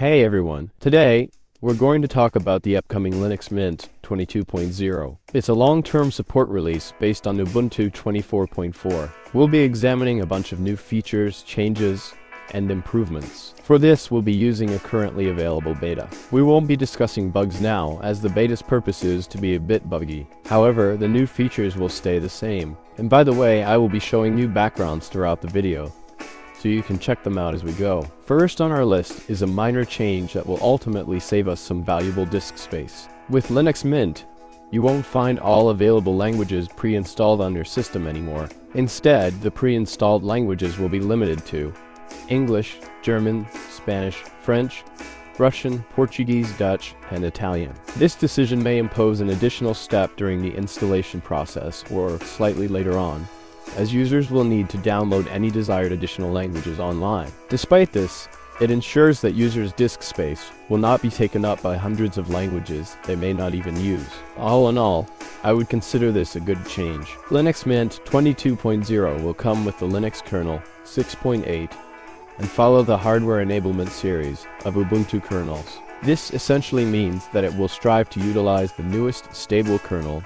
Hey everyone, today we're going to talk about the upcoming Linux Mint 22.0. It's a long-term support release based on Ubuntu 24.4. We'll be examining a bunch of new features, changes, and improvements. For this, we'll be using a currently available beta. We won't be discussing bugs now, as the beta's purpose is to be a bit buggy. However, the new features will stay the same. And by the way, I will be showing new backgrounds throughout the video, so you can check them out as we go. First on our list is a minor change that will ultimately save us some valuable disk space. With Linux Mint, you won't find all available languages pre-installed on your system anymore. Instead, the pre-installed languages will be limited to English, German, Spanish, French, Russian, Portuguese, Dutch, and Italian. This decision may impose an additional step during the installation process or slightly later on, as users will need to download any desired additional languages online. Despite this, it ensures that users' disk space will not be taken up by hundreds of languages they may not even use. All in all, I would consider this a good change. Linux Mint 22.0 will come with the Linux kernel 6.8 and follow the hardware enablement series of Ubuntu kernels. This essentially means that it will strive to utilize the newest stable kernel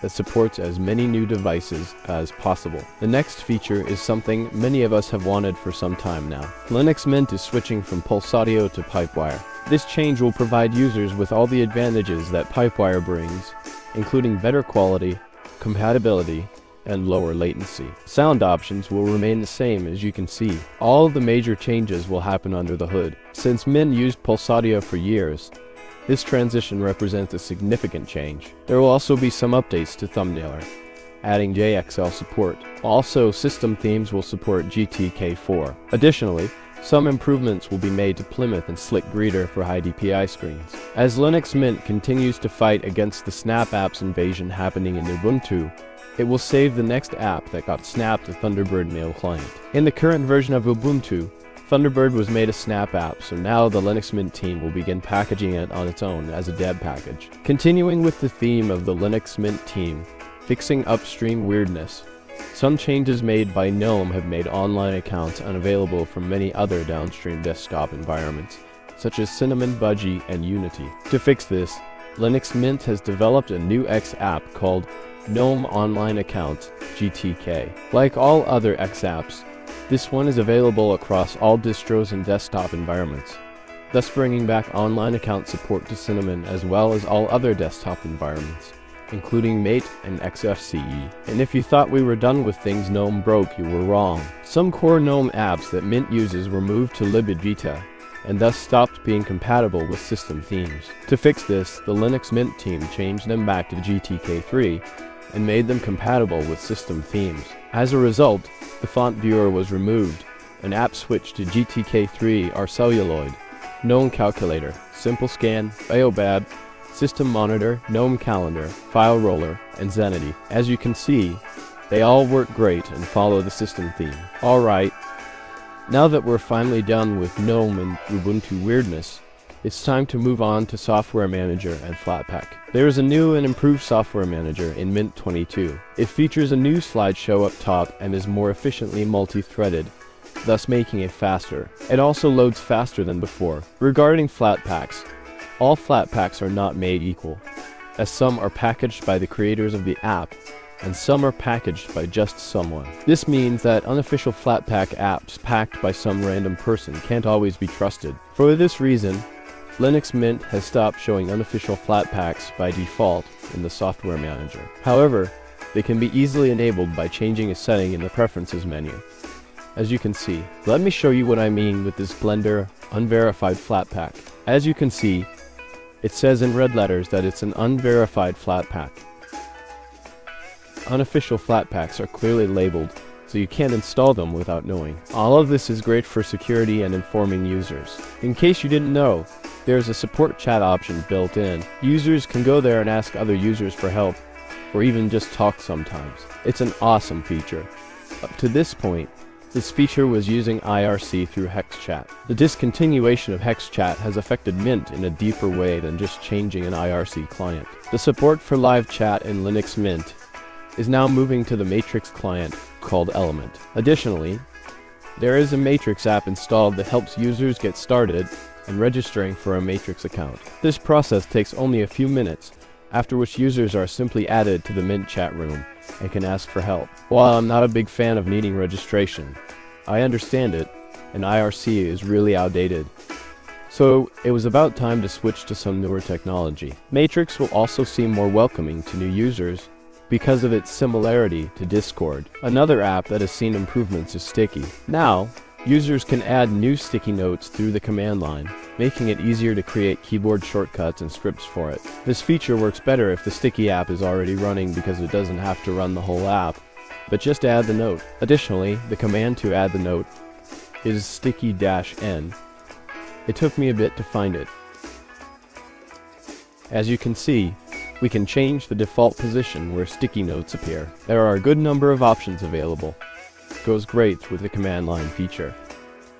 that supports as many new devices as possible. The next feature is something many of us have wanted for some time now. Linux Mint is switching from PulseAudio to PipeWire. This change will provide users with all the advantages that PipeWire brings, including better quality, compatibility, and lower latency. Sound options will remain the same, as you can see. All the major changes will happen under the hood. Since Mint used PulseAudio for years, this transition represents a significant change. There will also be some updates to Thumbnailer, adding JXL support. Also, system themes will support GTK4. Additionally, some improvements will be made to Plymouth and Slick Greeter for high DPI screens. As Linux Mint continues to fight against the Snap Apps invasion happening in Ubuntu, it will save the next app that got snapped to Thunderbird Mail Client. In the current version of Ubuntu, Thunderbird was made a Snap App, so now the Linux Mint team will begin packaging it on its own as a deb package. Continuing with the theme of the Linux Mint team, fixing upstream weirdness, some changes made by GNOME have made online accounts unavailable from many other downstream desktop environments, such as Cinnamon, Budgie, and Unity. To fix this, Linux Mint has developed a new X app called GNOME Online Accounts GTK. Like all other X apps, this one is available across all distros and desktop environments, thus bringing back online account support to Cinnamon as well as all other desktop environments, including Mate and XFCE. And if you thought we were done with things GNOME broke, you were wrong. Some core GNOME apps that Mint uses were moved to libadwaita and thus stopped being compatible with system themes. To fix this, the Linux Mint team changed them back to GTK3 and made them compatible with system themes. As a result, the font viewer was removed, and apps switched to GTK3 are Celluloid, GNOME Calculator, Simple Scan, Baobab, System Monitor, GNOME Calendar, File Roller, and Zenity. As you can see, they all work great and follow the system theme. Alright, now that we're finally done with GNOME and Ubuntu weirdness, it's time to move on to Software Manager and Flatpak. There is a new and improved Software Manager in Mint 22. It features a new slideshow up top and is more efficiently multi-threaded, thus making it faster. It also loads faster than before. Regarding Flatpaks, all Flatpaks are not made equal, as some are packaged by the creators of the app, and some are packaged by just someone. This means that unofficial Flatpak apps packed by some random person can't always be trusted. For this reason, Linux Mint has stopped showing unofficial Flatpaks by default in the Software Manager. However, they can be easily enabled by changing a setting in the Preferences menu. As you can see, let me show you what I mean with this Blender unverified Flatpak. As you can see, it says in red letters that it's an unverified Flatpak. Unofficial Flatpaks are clearly labeled, so you can't install them without knowing. All of this is great for security and informing users. In case you didn't know, there's a support chat option built in. Users can go there and ask other users for help, or even just talk sometimes. It's an awesome feature. Up to this point, this feature was using IRC through HexChat. The discontinuation of HexChat has affected Mint in a deeper way than just changing an IRC client. The support for live chat in Linux Mint is now moving to the Matrix client called Element. Additionally, there is a Matrix app installed that helps users get started and registering for a Matrix account. This process takes only a few minutes, after which users are simply added to the Mint chat room and can ask for help. While I'm not a big fan of needing registration, I understand it, and IRC is really outdated. So it was about time to switch to some newer technology. Matrix will also seem more welcoming to new users because of its similarity to Discord. Another app that has seen improvements is Sticky. Now, users can add new sticky notes through the command line, making it easier to create keyboard shortcuts and scripts for it. This feature works better if the Sticky app is already running because it doesn't have to run the whole app, but just add the note. Additionally, the command to add the note is sticky-n. It took me a bit to find it. As you can see, we can change the default position where sticky notes appear. There are a good number of options available. It goes great with the command line feature.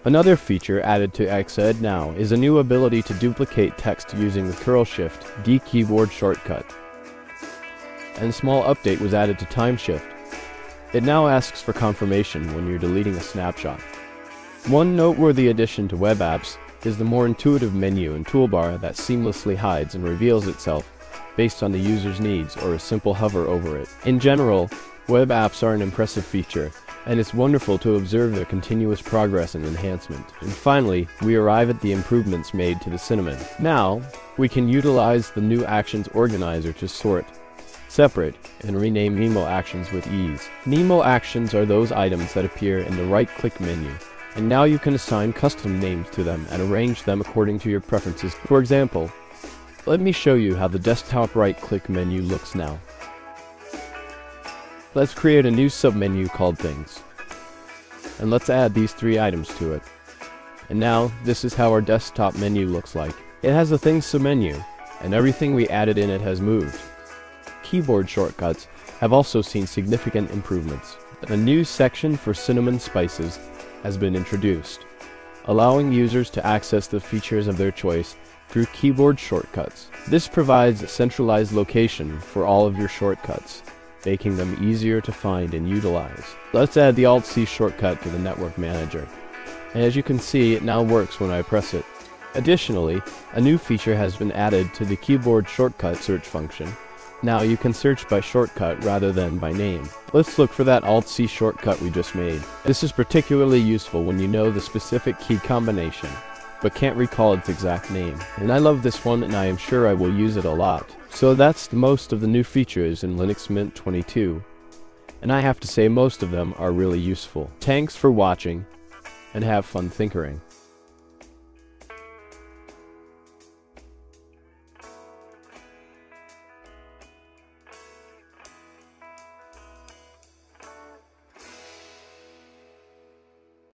Another feature added to XEd now is a new ability to duplicate text using the Ctrl+Shift+D keyboard shortcut. And a small update was added to Time Shift. It now asks for confirmation when you're deleting a snapshot. One noteworthy addition to web apps is the more intuitive menu and toolbar that seamlessly hides and reveals itself based on the user's needs or a simple hover over it. In general, web apps are an impressive feature, and it's wonderful to observe their continuous progress and enhancement. And finally, we arrive at the improvements made to the Cinnamon. Now, we can utilize the new Actions Organizer to sort, separate, and rename Nemo Actions with ease. Nemo Actions are those items that appear in the right-click menu, and now you can assign custom names to them and arrange them according to your preferences. For example, let me show you how the desktop right-click menu looks now. Let's create a new submenu called Things, and let's add these three items to it. And now, this is how our desktop menu looks like. It has a Things submenu, and everything we added in it has moved. Keyboard shortcuts have also seen significant improvements. A new section for Cinnamon Spices has been introduced, allowing users to access the features of their choice through keyboard shortcuts. This provides a centralized location for all of your shortcuts, making them easier to find and utilize. Let's add the Alt-C shortcut to the Network Manager, and as you can see, it now works when I press it. Additionally, a new feature has been added to the keyboard shortcut search function. Now you can search by shortcut rather than by name. Let's look for that Alt-C shortcut we just made. This is particularly useful when you know the specific key combination, but can't recall its exact name. And I love this one, and I am sure I will use it a lot. So that's the most of the new features in Linux Mint 22, and I have to say most of them are really useful. Thanks for watching, and have fun tinkering.